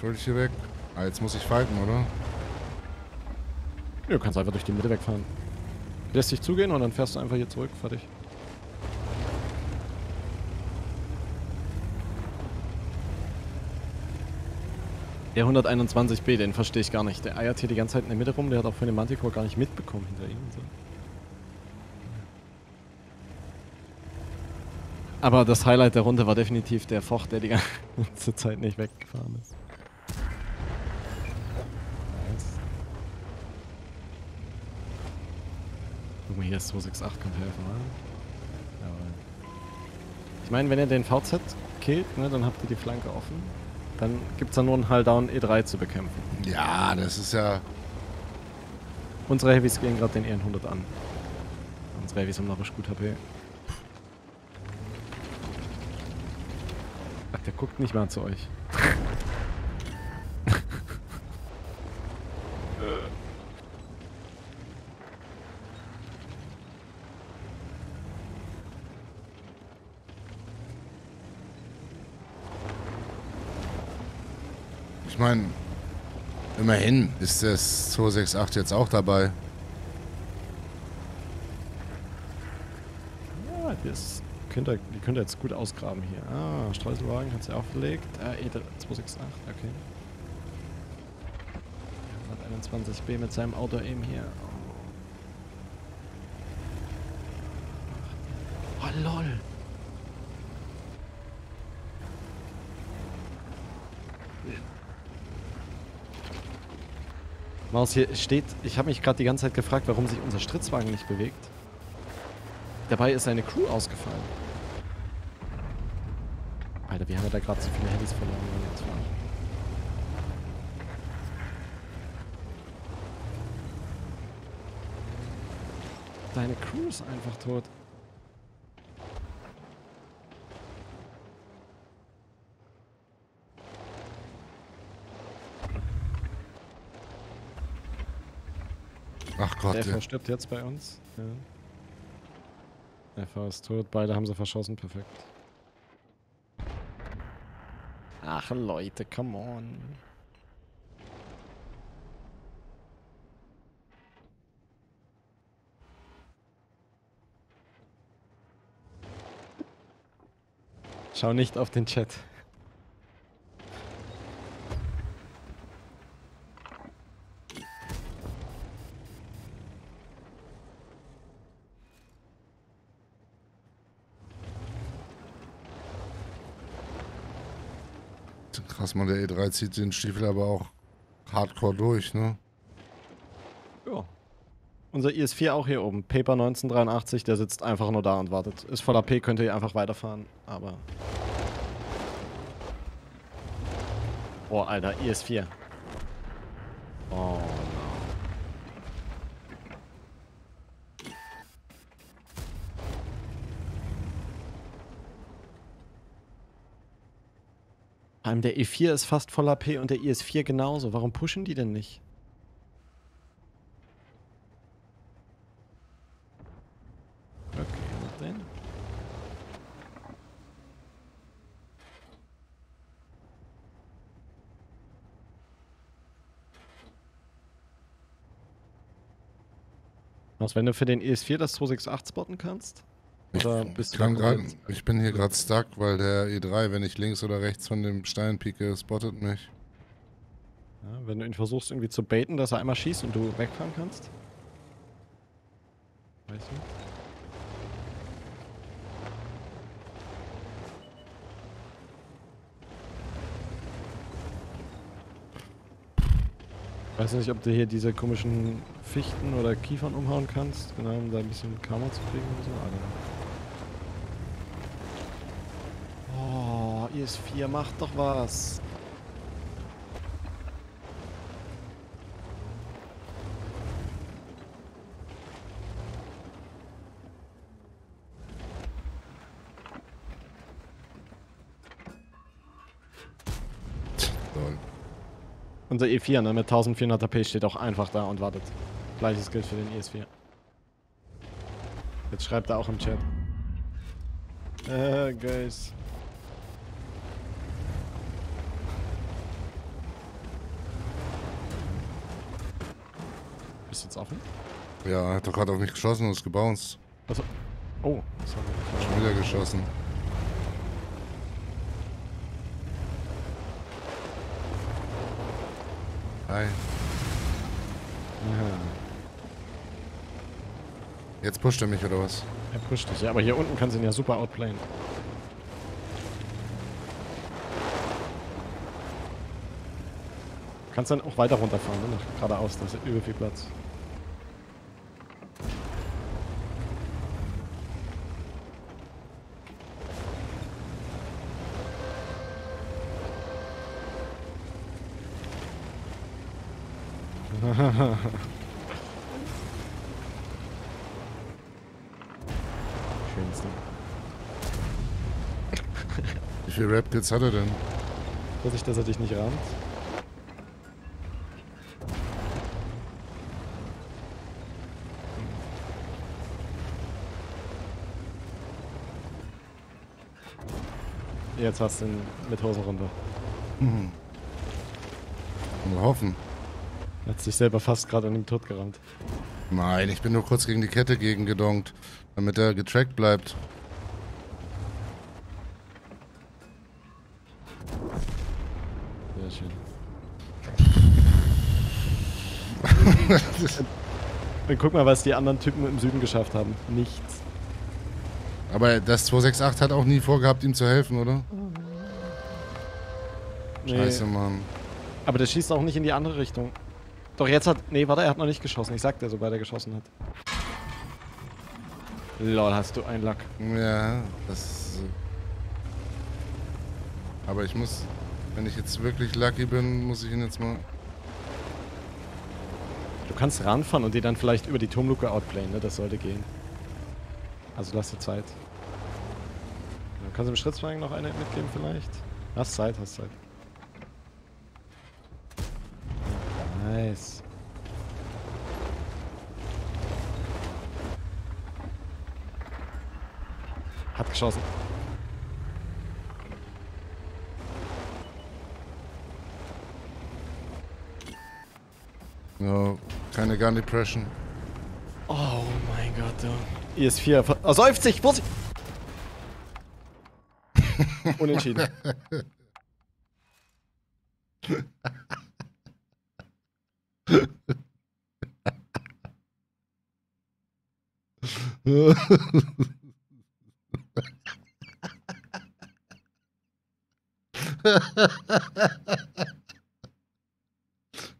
Ich hol dich hier weg. Ah, jetzt muss ich fighten, oder? Ja, du kannst einfach durch die Mitte wegfahren. Lässt dich zugehen und dann fährst du einfach hier zurück. Fertig. Der hunderteinundzwanzig B, den verstehe ich gar nicht. Der eiert hier die ganze Zeit in der Mitte rum. Der hat auch von dem Manticore gar nicht mitbekommen hinter ihm. So. Aber das Highlight der Runde war definitiv der Foch, der die ganze Zeit nicht weggefahren ist. Guck mal, hier ist zwei sechs acht, kommt helfen, oder? Jawohl. Ich meine, wenn ihr den V Z killt, ne, dann habt ihr die Flanke offen. Dann gibt es da nur einen Hull-Down E drei zu bekämpfen. Ja, das ist ja... Unsere Heavys gehen gerade den E hundert an. Unsere Heavys haben noch richtig gut H P. Ach, der guckt nicht mal zu euch. Ich meine, immerhin ist das zwei sechs acht jetzt auch dabei. Ja, das... Könnt ihr, die könnt ihr jetzt gut ausgraben hier. Ah, Stritzwagen hat sie auch verlegt. Ah, E zwei sechs acht, okay. hunderteinundzwanzig B mit seinem Auto eben hier. Oh, oh lol. Maus, hier steht, ich habe mich gerade die ganze Zeit gefragt, warum sich unser Stritzwagen nicht bewegt. Dabei ist seine Crew ausgefallen. Alter, wir haben ja da gerade so viele Handys verloren. Deine Crew ist einfach tot. Ach Gott, der verstirbt jetzt bei uns. Ja. F ist tot, beide haben sie verschossen, perfekt. Ach Leute, come on. Schau nicht auf den Chat. Krass, man, der E drei zieht den Stiefel aber auch hardcore durch, ne? Ja. Unser I S vier auch hier oben, Paper neunzehnhundertdreiundachtzig, der sitzt einfach nur da und wartet. Ist voll A P, könnt ihr hier einfach weiterfahren, aber... Boah, Alter, I S vier. Oh. Der E vier ist fast voll A P und der I S vier genauso. Warum pushen die denn nicht? Okay, mach den. Was, wenn du für den E S vier das zwei sechs acht spotten kannst? Oder bist ich, du grad, ich bin hier gerade stuck, weil der E drei, wenn ich links oder rechts von dem Stein pieke, spottet mich. Ja, wenn du ihn versuchst irgendwie zu baiten, dass er einmal schießt und du wegfahren kannst. Weißt du? Ich weiß nicht, ob du hier diese komischen Fichten oder Kiefern umhauen kannst, genau, um da ein bisschen Karma zu kriegen oder so. Ah, I S vier, macht doch was! Unser E vier, ne, mit eintausendvierhundert H P steht auch einfach da und wartet. Gleiches gilt für den I S vier. Jetzt schreibt er auch im Chat. Äh, guys. Bist du jetzt offen? Ja, er hat doch gerade auf mich geschossen und ist gebounced. Also, oh, sorry. Ich hab schon wieder geschossen. Hi. Ja. Jetzt pusht er mich, oder was? Er pusht dich, ja, aber hier unten kannst du ihn ja super outplayen. Du kannst dann auch weiter runterfahren, ne? Geradeaus, da ist ja übel viel Platz. Schönste. Wie viele Rap-Kids hat er denn? Weiß ich, dass er dich nicht rammt. Jetzt hast du ihn mit Hosen runter. Mhm. Mal hoffen. Er hat sich selber fast gerade an dem Tod gerammt. Nein, ich bin nur kurz gegen die Kette gegengedonkt, damit er getrackt bleibt. Sehr schön. Dann guck mal, was die anderen Typen im Süden geschafft haben. Nichts. Aber das zwei sechs acht hat auch nie vorgehabt, ihm zu helfen, oder? Nee. Scheiße, Mann. Aber der schießt auch nicht in die andere Richtung. Doch jetzt hat... Nee, warte, er hat noch nicht geschossen. Ich sagte, sobald er geschossen hat. Lol, hast du einen Lack. Ja, das... Aber ich muss... Wenn ich jetzt wirklich lucky bin, muss ich ihn jetzt mal... Du kannst ranfahren und die dann vielleicht über die Turmluke outplayen, ne? Das sollte gehen. Also lass dir Zeit. Dann kannst du im Stritzwagen noch eine mitgeben vielleicht? Hast Zeit, hast Zeit. Nice. Hat geschossen. No, keine Gun Depression. Oh mein Gott, du. I S vier. Oh, seufzt sich! Vorsicht! Unentschieden.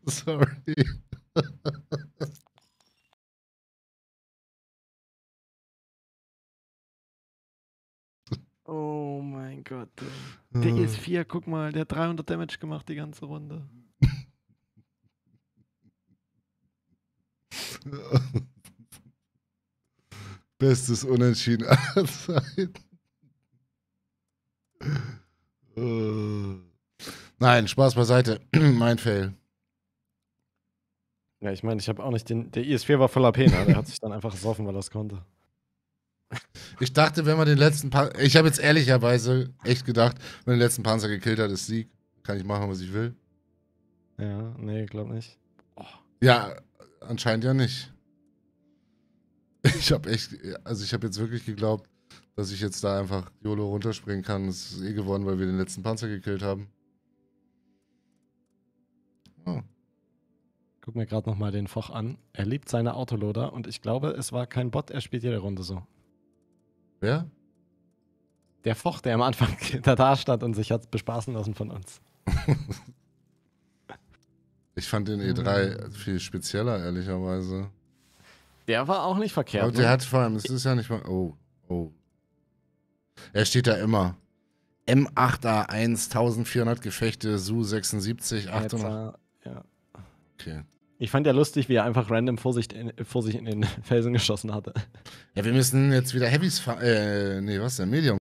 Sorry. Oh mein Gott. Der E vier, guck mal, der hat dreihundert Damage gemacht die ganze Runde. Bestes Unentschieden aller Zeiten. Nein, Spaß beiseite. Mein Fail. Ja, ich meine, ich habe auch nicht den... Der I S vier war voller Pena, der hat sich dann einfach gesoffen, weil er es konnte. Ich dachte, wenn man den letzten Panzer... Ich habe jetzt ehrlicherweise echt gedacht, wenn man den letzten Panzer gekillt hat, ist Sieg. Kann ich machen, was ich will. Ja, nee, glaub nicht. Oh. Ja, anscheinend ja nicht. Ich habe echt... Also ich habe jetzt wirklich geglaubt, dass ich jetzt da einfach YOLO runterspringen kann. Das ist eh geworden, weil wir den letzten Panzer gekillt haben. Oh. Guck mir gerade nochmal den Foch an. Er liebt seine Autoloader und ich glaube, es war kein Bot, er spielt jede Runde so. Wer? Der Foch, der am Anfang da, da stand und sich hat bespaßen lassen von uns. Ich fand den E drei mhm. viel spezieller, ehrlicherweise. Der war auch nicht verkehrt. Aber der ne? hat vor allem, es ist ja nicht mal... Oh, oh. Er steht da immer. M acht A eins, eintausendvierhundert Gefechte, S U sechsundsiebzig, achthundert... Ja. Okay. Ich fand ja lustig, wie er einfach random vor sich in, vor sich in den Felsen geschossen hatte. Ja, wir müssen jetzt wieder Heavys fahren. Äh, nee, was denn? Medium.